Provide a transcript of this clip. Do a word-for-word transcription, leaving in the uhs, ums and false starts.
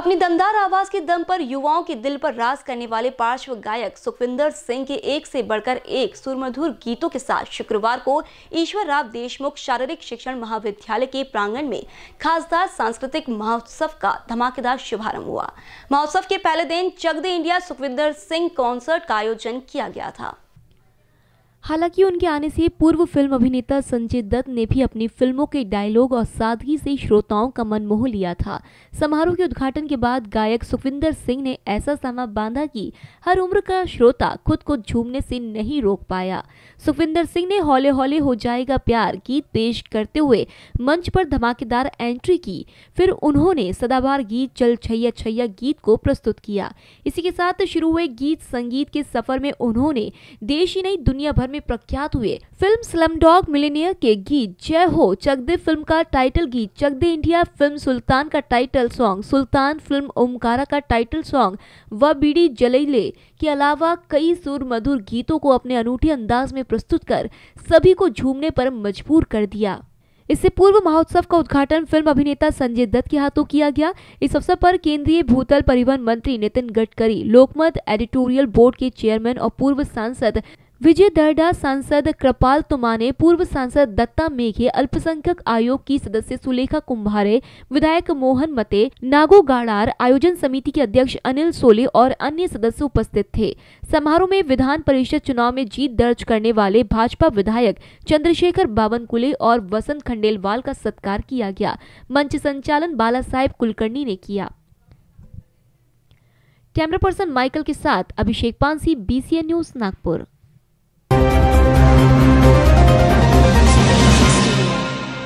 अपनी दमदार आवाज के दम पर युवाओं के दिल पर राज करने वाले पार्श्व गायक सुखविंदर सिंह के एक से बढ़कर एक सुरमधुर गीतों के साथ शुक्रवार को ईश्वर राव देशमुख शारीरिक शिक्षण महाविद्यालय के प्रांगण में खासदार सांस्कृतिक महोत्सव का धमाकेदार शुभारंभ हुआ। महोत्सव के पहले दिन चक दे इंडिया सुखविंदर सिंह कॉन्सर्ट का आयोजन किया गया था। हालांकि उनके आने से पूर्व फिल्म अभिनेता संजय दत्त ने भी अपनी फिल्मों के डायलॉग और सादगी से श्रोताओं का मन मोह लिया था। समारोह के उद्घाटन के बाद गायक सुखविंदर सिंह ने ऐसा सामा बांधा कि हर उम्र का श्रोता खुद को झूमने से नहीं रोक पाया। सुखविंदर सिंह ने हौले हौले हो जाएगा प्यार गीत पेश करते हुए मंच पर धमाकेदार एंट्री की। फिर उन्होंने सदाबहार गीत चल छैया छैया गीत को प्रस्तुत किया। इसी के साथ शुरू हुए गीत संगीत के सफर में उन्होंने देश ही नहीं दुनिया भर में प्रख्यात हुए फिल्म स्लम डॉग मिलियनेयर के गीत जय हो, चक दे फिल्म का टाइटल गीत चक दे इंडिया, फिल्म सुल्तान का title song Sultan, film Omkara का टाइटल सॉन्ग व बीड़ी जलेले के अलावा कई सुर मधुर गीतों को अपने अनूठे अंदाज में प्रस्तुत कर सभी को झूमने पर मजबूर कर दिया। इससे पूर्व महोत्सव का उद्घाटन फिल्म अभिनेता संजय दत्त के हाथों किया गया। इस अवसर पर केंद्रीय भूतल परिवहन मंत्री नितिन गडकरी, लोकमत एडिटोरियल बोर्ड के चेयरमैन और पूर्व सांसद विजय दर्डा, सांसद कृपाल तुमने, पूर्व सांसद दत्ता मेघे, अल्पसंख्यक आयोग की सदस्य सुलेखा कुंभारे, विधायक मोहन मते, नागू गाड़ार, आयोजन समिति के अध्यक्ष अनिल सोले और अन्य सदस्य उपस्थित थे। समारोह में विधान परिषद चुनाव में जीत दर्ज करने वाले भाजपा विधायक चंद्रशेखर बावनकुले और वसंत खंडेलवाल का सत्कार किया गया। मंच संचालन बाला साहेब कुलकर्णी ने किया। कैमरा पर्सन माइकल के साथ Abhishek Pansi, B C N news Nagpur.